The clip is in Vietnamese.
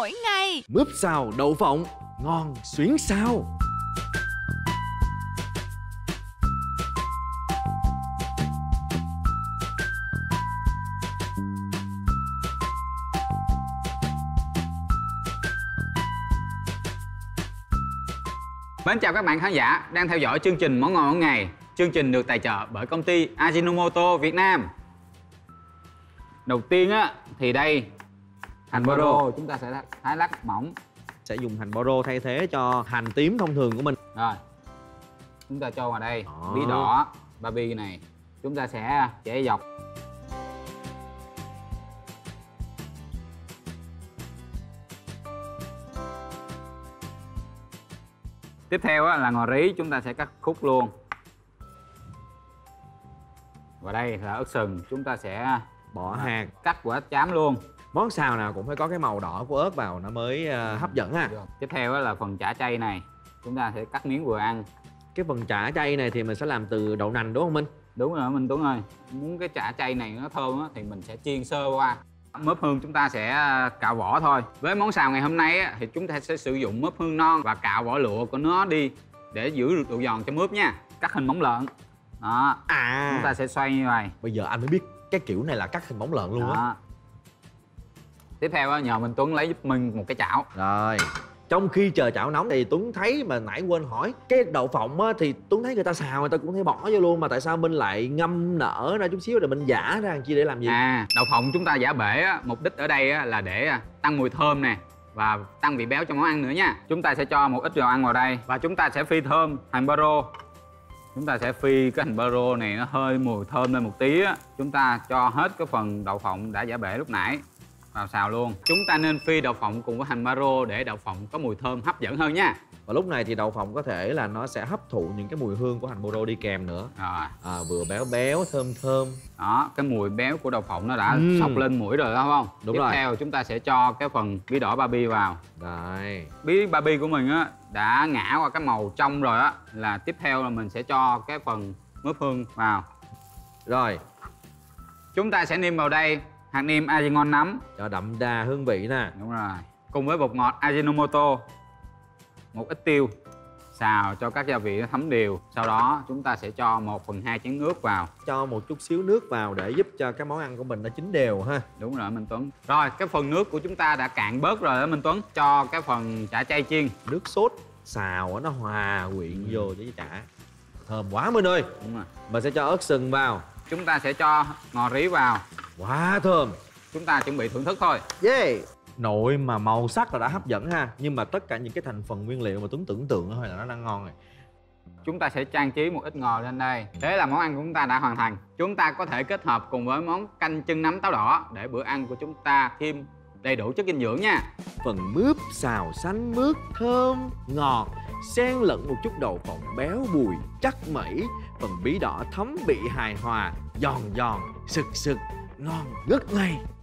mỗi ngày. Mướp xào đậu phộng, ngon xuyến sao. Mến chào các bạn khán giả đang theo dõi chương trình Món Ngon Mỗi Ngày. Chương trình được tài trợ bởi công ty Ajinomoto Việt Nam. Đầu tiên á thì đây hành boro, chúng ta sẽ thái lát mỏng, sẽ dùng hành boro thay thế cho hành tím thông thường của mình. Rồi chúng ta cho vào đây bí đỏ, baby này chúng ta sẽ chẻ dọc. Tiếp theo là ngò rí, chúng ta sẽ cắt khúc luôn. Và đây là ớt sừng, chúng ta sẽ bỏ hạt, cắt quả chám luôn. Món xào nào cũng phải có cái màu đỏ của ớt vào nó mới hấp dẫn ha. Tiếp theo là phần chả chay này, chúng ta sẽ cắt miếng vừa ăn. Cái phần chả chay này thì mình sẽ làm từ đậu nành đúng không Minh? Đúng rồi Minh Tuấn ơi. Muốn cái chả chay này nó thơm thì mình sẽ chiên sơ qua. Mướp hương chúng ta sẽ cạo vỏ thôi. Với món xào ngày hôm nay thì chúng ta sẽ sử dụng mướp hương non và cạo vỏ lụa của nó đi để giữ được độ giòn cho mướp nha. Cắt hình móng lợn. Đó, chúng ta sẽ xoay như vậy. Bây giờ anh mới biết cái kiểu này là cắt hình móng lợn luôn á. Tiếp theo nhờ Minh Tuấn lấy giúp mình một cái chảo. Rồi. Trong khi chờ chảo nóng thì Tuấn thấy, mà nãy quên hỏi, cái đậu phộng á, thì Tuấn thấy người ta xào người ta cũng thấy bỏ vô luôn, mà tại sao mình lại ngâm nở ra chút xíu rồi mình giả ra làm chi, để làm gì? Đậu phộng chúng ta giả bể á, mục đích ở đây á, là để tăng mùi thơm nè và tăng vị béo cho món ăn nữa nha. Chúng ta sẽ cho một ít dầu ăn vào đây và chúng ta sẽ phi thơm hành baro. Chúng ta sẽ phi cái hành baro này nó hơi mùi thơm lên một tí á. Chúng ta cho hết cái phần đậu phộng đã giả bể lúc nãy vào xào luôn. Chúng ta nên phi đậu phộng cùng với hành baro để đậu phộng có mùi thơm hấp dẫn hơn nha. Và lúc này thì đậu phộng có thể là nó sẽ hấp thụ những cái mùi hương của hành baro đi kèm nữa. Vừa béo béo thơm thơm. Đó, cái mùi béo của đậu phộng nó đã sọc lên mũi rồi đó, không? Đúng rồi. Tiếp theo chúng ta sẽ cho cái phần bí đỏ baby vào. Đấy. Bí baby của mình á đã ngả qua cái màu trong rồi á, là tiếp theo là mình sẽ cho cái phần mướp hương vào. Rồi. Chúng ta sẽ nêm vào đây hạt nêm Ajinomoto nấm cho đậm đà hương vị nè. Đúng rồi. Cùng với bột ngọt Ajinomoto, một ít tiêu, xào cho các gia vị nó thấm đều. Sau đó chúng ta sẽ cho 1/2 chén nước vào, cho một chút xíu nước vào để giúp cho cái món ăn của mình nó chín đều ha. Đúng rồi Minh Tuấn. Rồi cái phần nước của chúng ta đã cạn bớt rồi đó Minh Tuấn. Cho cái phần chả chay chiên, nước sốt xào nó hòa quyện vô với chả, thơm quá Minh ơi. Đúng rồi. Mình sẽ cho ớt sừng vào, chúng ta sẽ cho ngò rí vào. Quá thơm. Chúng ta chuẩn bị thưởng thức thôi. Yeah. Nội mà màu sắc là đã hấp dẫn ha. Nhưng mà tất cả những cái thành phần nguyên liệu mà Tuấn tưởng tượng thôi là nó đang ngon rồi. Chúng ta sẽ trang trí một ít ngò lên đây. Thế là món ăn của chúng ta đã hoàn thành. Chúng ta có thể kết hợp cùng với món canh chân nấm táo đỏ để bữa ăn của chúng ta thêm đầy đủ chất dinh dưỡng nha. Phần mướp xào xanh mướt thơm ngọt, xen lẫn một chút đậu phộng béo bùi chắc mẩy, phần bí đỏ thấm vị hài hòa, giòn giòn, sực sực, ngon ngất ngây.